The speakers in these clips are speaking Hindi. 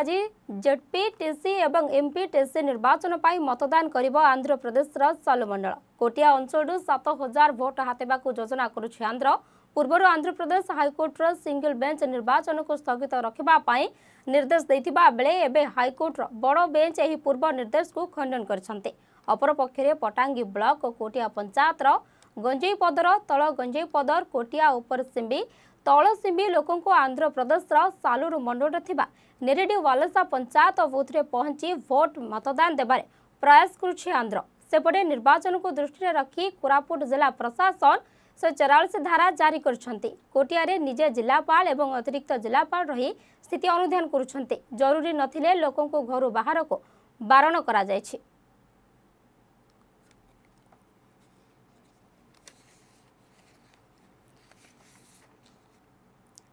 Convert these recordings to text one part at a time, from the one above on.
আজি ZPTC एवं MPTC निर्वाचन पाई मतदान करिबो आंध्र प्रदेश रा सालुर मंडल कोटिया अंचलु 7000 वोट हातेबाकु योजना करूछि आंध्र पूर्वरो आंध्र प्रदेश हाईकोर्ट रा सिंगल बेंच निर्वाचन को स्थगित रखिबा पाई निर्देश दैथिबा बेले एबे हाईकोर्ट रा बडो बेंच एही पूर्व निर्देश को खंडन करछन्ते अपर पक्षरे पटांगी ब्लॉक कोटिया पंचायत रा गंजई पदर तळ गंजई पदर कोटिया उपर सेम्बी तळ सेम्बी लोकन को आंध्र प्रदेश रा सालुर मंडल रथिबा नेरेडी वालसा पंचायत बूथ रे पहुंची वोट मतदान देबारे प्रयास करुछि आंध्र सेपटे निर्वाचन को दृष्टि रे रखी कोरापुट जिला प्रशासन 144 धारा जारी करछन्ती कोटिया रे निजे जिलापाल एवं अतिरिक्त जिलापाल रही स्थिति अनुध्यान करछन्ती जरूरी नथिले लोकन को घर बाहर को बारण करा जायछि।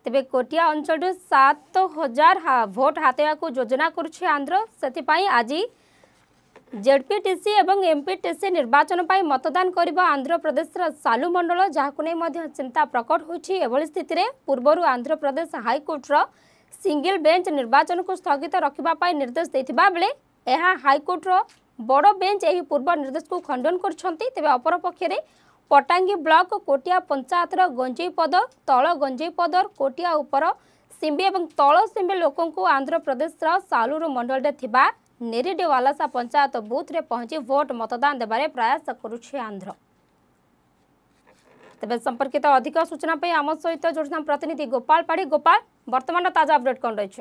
तेबे कोटिया अंचल 7000 वोट हातेवाकू योजना करुछि आंध्र सेथिपाई आजि ZPTC एवं MPTC निर्वाचन पाई मतदान करिबा आंध्र प्रदेश रा सालु मंडल जाहाकू नै मध्ये चिंता प्रकट होछि। एवल स्थिति रे पूर्वरु आंध्र प्रदेश हाईकोर्ट रा सिंगल बेंच निर्वाचन को स्थगित रखिबा पाई निर्देश दैथिबा बेले एहा हाईकोर्ट रा बडो बेंच एही पूर्व निर्देश को खंडन करछन्ती। तेबे अपर पक्ष रे पटांगी ब्लॉक कोटिया पंचायत गंजई पदर तल गंजई पदर कोटिया उपर सिंबी एवं तल सिंबी लोकन को आंध्र प्रदेश सालुर मंडल रे थिबा नेरेडी वालासा पंचायत बूथ रे पहुंची वोट मतदान देबारे प्रयास करूछि आंध्र। तबे संपर्कित अधिक सूचना पे आम सहित जोड़ना प्रतिनिधि गोपाल पाड़ी। गोपाल वर्तमान ताजा अपडेट कोन रहिछ?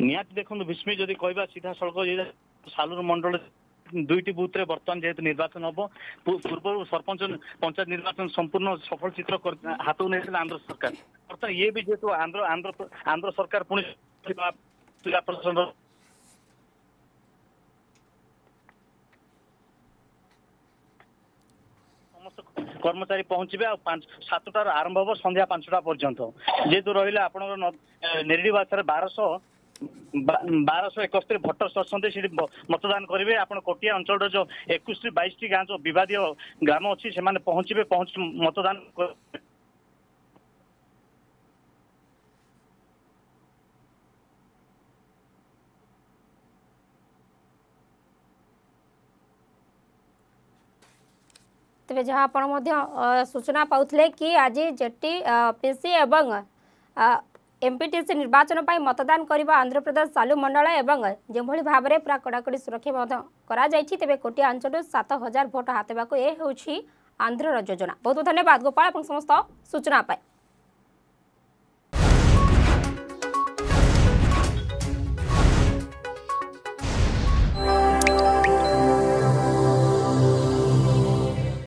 नियात देखन बिस्मी जदी कहबा सीधा सड़क सालुर मंडल दुईटी बूथ बर्तमान जेहेतु निर्वाचन हम पूर्व सरपंच पंचायत निर्वाचन संपूर्ण सफल चित्र हाथ को नहीं आंध्र सरकार बर्तमान ये भी जेहेतु आंध्र आंध्र आंध्र सरकार पुणी जिला प्रशासन कर्मचारी पहुंचे 7 आरंभ हम संध्या 5टा पर्यंत जेहेतु रहा आप नेरेडी वालसा 1271 भोटर्स अच्छे से मतदान करेंगे। आपड़ कोटिया अंचल जो 21-22 गाँव जो बद ग्राम अच्छी से पहुंचे पहुंच मतदान तेज जहाँ आप सूचना पाते कि आज ZPTC एवं MPTC निर्वाचन पाई मतदान करिबा आंध्र प्रदेश सालु मंडल एवं जेभली भाव में पूरा कड़ाकड़ी सुरक्षा करा जायछि। तेबे कोटिया अंचल 7000 वोट हातेबाको ए होछि आंध्र योजना। बहुत बहुत धन्यवाद गोपाल अपन समस्त सूचना पाए।